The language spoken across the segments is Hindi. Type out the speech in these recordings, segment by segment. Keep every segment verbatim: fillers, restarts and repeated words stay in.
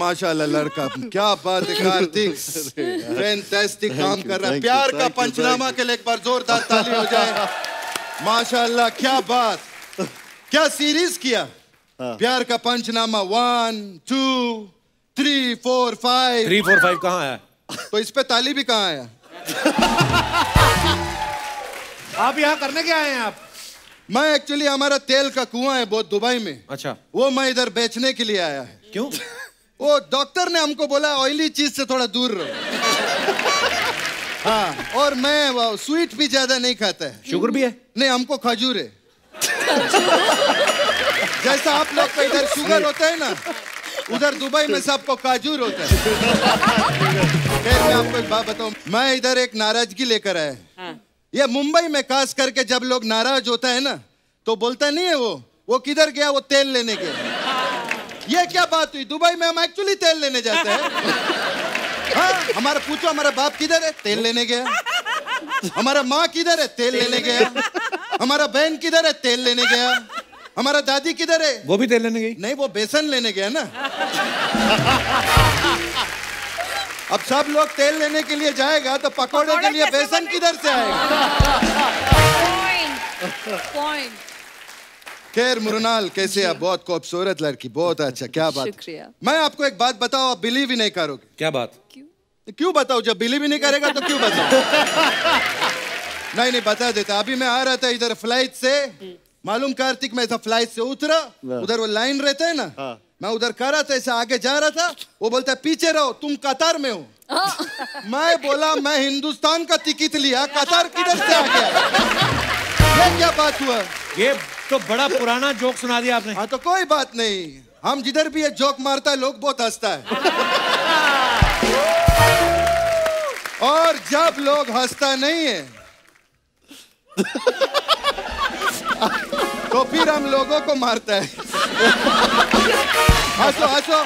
माशाल्लाह लड़का, क्या बात है कार्तिक, फैंटास्टिक काम कर रहा है। प्यार का पंचनामा के लिए एक बार जोरदार ताली हो जाए। माशाल्लाह क्या बात, क्या सीरीज किया। Pyaar Ka Panchnama one two three four five three four five कहाँ आया? तो इस पे ताली भी कहाँ आया? आप यहाँ करने क्या आए हैं आप? मैं एक्चुअली, हमारा तेल का कुआं है बहुत दुबई में। अच्छा, वो मैं इधर बेचने के लिए आया है। क्यों? वो डॉक्टर ने हमको बोला ऑयली चीज से थोड़ा दूर रहो। हाँ, और मैं स्वीट भी ज्यादा नहीं खाता है। शुगर भी है? नहीं, हमको खजूर है। जैसा आप लोग का इधर शुगर होता है ना, उधर दुबई में सबको खजूर होता है। फिर मैं आपको एक बात बताऊं, मैं इधर एक नाराजगी लेकर आया। हाँ। ये मुंबई में खास करके जब लोग नाराज होता है ना, तो बोलता नहीं है वो वो किधर गया, वो तेल लेने गया। ये क्या बात हुई? दुबई में हम एक्चुअली तेल लेने जाते हैं। हाँ, हमारा पूछो हमारा बाप किधर है, तेल लेने गया। हमारा माँ किधर है, तेल लेने गया। हमारा बहन किधर है, तेल लेने गया। हमारा दादी किधर है, वो भी तेल लेने गई। नहीं, वो बेसन लेने गया ना। अब सब लोग तेल लेने के लिए जाएगा तो पकौड़े के लिए बेसन किधर से आएगा? खैर मृणाल, कैसे आप? बहुत खूबसूरत लड़की, बहुत अच्छा, क्या बात। शुक्रिया। मैं आपको एक बात बताओ, आप बिलीव ही नहीं करोगे। क्या बात? क्यों क्यों बताओ? जब बिलीव ही नहीं करेगा तो क्यों बताओ? नहीं नहीं बता देता। अभी मैं आ रहा था इधर फ्लाइट से, मालूम कार्तिक, मैं फ्लाइट से उतरा, उधर वो लाइन रहता है ना, मैं उधर कर रहा था, ऐसे आगे जा रहा था, वो बोलता है पीछे रहो, तुम कतार में हो। मैं बोला मैं हिंदुस्तान का टिकट लिया, कतार किधर से आ गया? ये क्या बात हुआ? ये तो बड़ा पुराना जोक सुना दिया आपने। हाँ तो कोई बात नहीं, हम जिधर भी ये जोक मारता है लोग बहुत हंसता है। और जब लोग हंसता नहीं है तो फिर हम लोगों को मारता है। हंसो हंसो।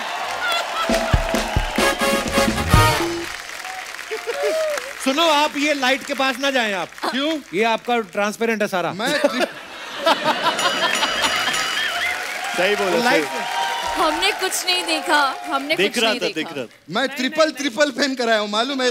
सुनो, आप ये लाइट के पास ना जाएं आप। क्यों? ये आपका ट्रांसपेरेंट है सारा। मैं सही बोला, सही। हमने कुछ नहीं देखा, हमने दिख कुछ रहा नहीं था, देखा। दिख रहा था। मैं ट्रिपल ट्रिपल पेन कराया हूँ, मालूम है?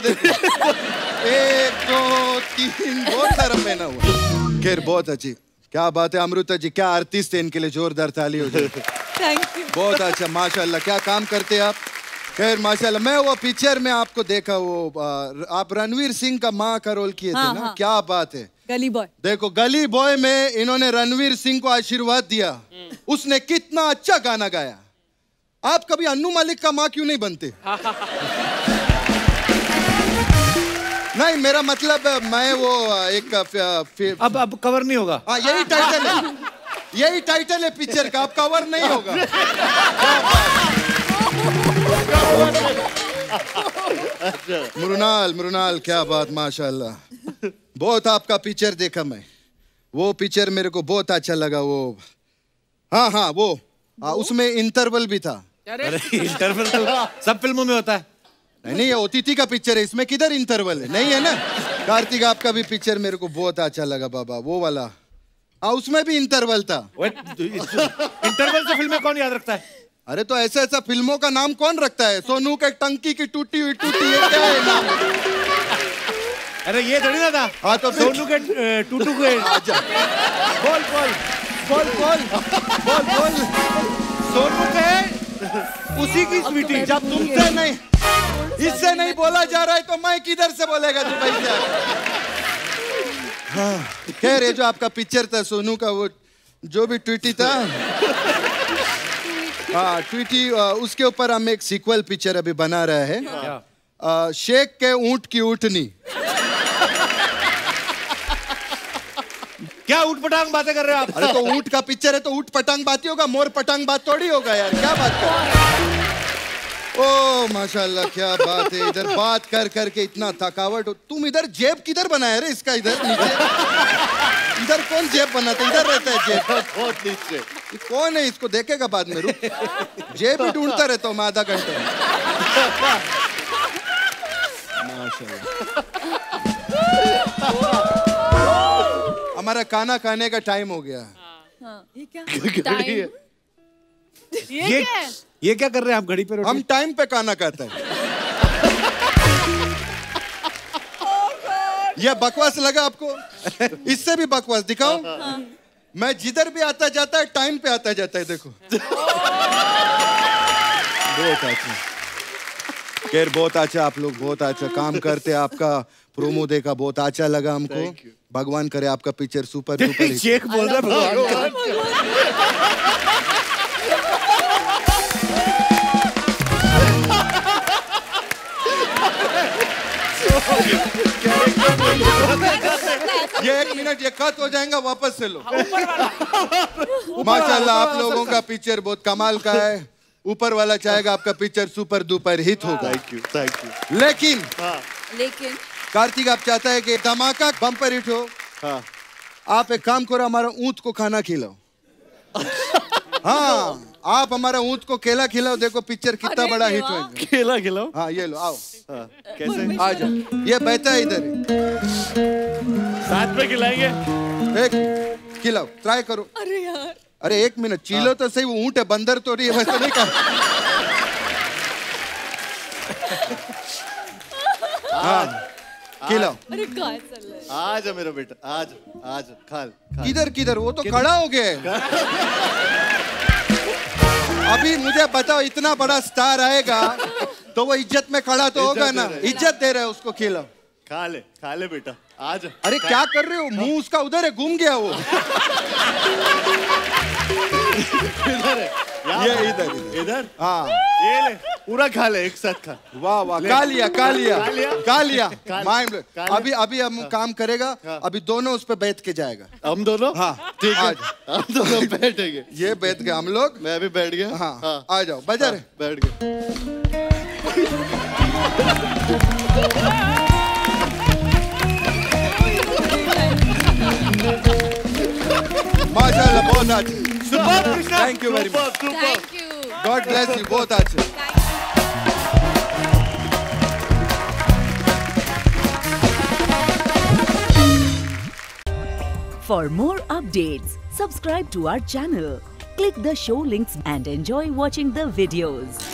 एक दो तीन, बहुत सारा पहना हुआ। खैर बहुत अच्छी, क्या बात है अमृता जी, क्या आर्टिस्ट है, इनके लिए जोरदार ताली हो जाए। Thank you. बहुत अच्छा, माशाल्लाह क्या काम करते हैं आप। खैर माशाल्लाह, मैं वो पिक्चर में आपको देखा, वो आप रणवीर सिंह का माँ का रोल किए थे ना, क्या बात है। गली बॉय देखो, गली बॉय में इन्होंने रणवीर सिंह को आशीर्वाद दिया, उसने कितना अच्छा गाना गाया। आप कभी अन्नू मालिक का माँ क्यों नहीं बनते? नहीं, मेरा मतलब मैं वो एक अब अब कवर नहीं होगा। हाँ यही टाइटल है, यही टाइटल है पिक्चर का, आप कवर नहीं होगा। मृणाल मृणाल क्या बात, माशाल्लाह बहुत आपका पिक्चर देखा मैं, वो पिक्चर मेरे को बहुत अच्छा लगा वो। हाँ हाँ वो, वो? उसमें इंटरवल भी था। अरे इंटरवल तो सब फिल्मों में होता है। नहीं नहीं, ये ओटीटी का पिक्चर है, इसमें किधर इंटरवल है? नहीं है ना। कार्तिक आपका भी पिक्चर मेरे को बहुत अच्छा लगा बाबा, वो वाला। हाँ उसमें भी इंटरवल था। इंटरवल से फिल्में कौन याद रखता है? अरे तो ऐसा ऐसा फिल्मों का नाम कौन रखता है? सोनू के टंकी की टूटी हुई टूटी, ये क्या है नाम? अरे ये थोड़ी ना था। हाँ तो सोनू के टूटू के बोल बोल बोल बोल बोल बोल सोनू के उसी की स्वीटी। जब तुमसे नहीं, इससे नहीं बोला जा रहा है तो मैं किधर से बोलेगा दुबई से? हाँ कह रहे, जो आपका पिक्चर था सोनू का, वो जो भी ट्वीटी था, हाँ ट्वीटी, उसके ऊपर हम एक सीक्वल पिक्चर अभी बना रहे हैं। आ, शेख के ऊंट की ऊँटनी। क्या ऊंट पटांग बातें कर रहे हो आप? अरे तो ऊंट का पिक्चर है तो ऊंट पटांग बात ही होगा, मोर पटांग बात थोड़ी होगा यार, क्या बात कर रहे हो? ओ माशाल्लाह क्या बात है, इधर बात कर करके इतना थकावट हो। तुम इधर जेब किधर बनाया रे इसका? इधर नीचे इधर कौन जेब बनाता है? इधर रहता है जेब, कौन है? इसको देखेगा बाद में, रुक। जेब ही ढूंढता रहता हूँ मैं आधा घंटे। हमारा खाना खाने का टाइम हो गया। हाँ। ये क्या टाइम? ये, ये क्या है? ये क्या कर रहे हैं आप घड़ी पे रोटी? हम टाइम पे खाना खाते हैं। ये बकवास लगा आपको? इससे भी बकवास दिखाओ। मैं जिधर भी आता जाता है टाइम पे आता जाता है। देखो बहुत अच्छा खैर, बहुत अच्छा आप लोग बहुत अच्छा काम करते हैं। आपका प्रोमो देखा, बहुत अच्छा लगा हमको। भगवान करे आपका पिक्चर सुपर डुपर। शेख बोल रहा है। ये एक मिनट ये कट हो जाएगा वापस से लो। माशाल्लाह आप लोगों का पिक्चर बहुत कमाल का है। ऊपर वाला चाहेगा आपका पिक्चर सुपर डुपर हिट होगा। Thank you thank you. लेकिन लेकिन कार्तिक आप चाहता है कि धमाका बम्पर हिट हो। हाँ। आप एक काम करो, हमारा ऊंट को खाना खिलाओ। हाँ आप हमारा ऊंट को केला खिलाओ, देखो पिक्चर कितना बड़ा हिट होगा। केला खिलाओ? हाँ ये लो आओ। हाँ। कैसे? आ जाओ, ये बैठा है इधर साथ में खिलाएंगे। एक खिलाओ, ट्राई करो। अरे यार अरे एक मिनट चीलो। हाँ। तो सही, वो ऊंट है बंदर तो नहीं है, वैसे नहीं खा। हाँ खिलाओ। अरे आज मेरा बेटा आज आज खाल, खाल। किधर किधर? वो तो खड़ा हो गया। अभी मुझे बताओ, इतना बड़ा स्टार आएगा तो वो इज्जत में खड़ा तो होगा ना। इज्जत दे रहे हो उसको, खिलाओ। खा ले खा ले बेटा आज। अरे क्या कर रहे हो? मुंह उसका उधर है, घूम गया वो। इधर ये इधर इधर। हाँ ये ले पूरा खा ले एक साथ खा। वाह वाह खा लिया खा लिया खा लिया। अभी अभी हम काम करेगा। हाँ। अभी दोनों उस पे बैठ के जाएगा। हम दोनों? हाँ ठीक है हम दोनों बैठेंगे। ये बैठ गए हम लोग। मैं भी बैठ गया। हाँ, हाँ। आ जाओ बजा। हाँ, बैठ गए। माशाल्लाह बहुत अच्छे। Thank you very much. Thank you. God bless you. बहुत अच्छे। For more updates, subscribe to our channel, click the show links and enjoy watching the videos.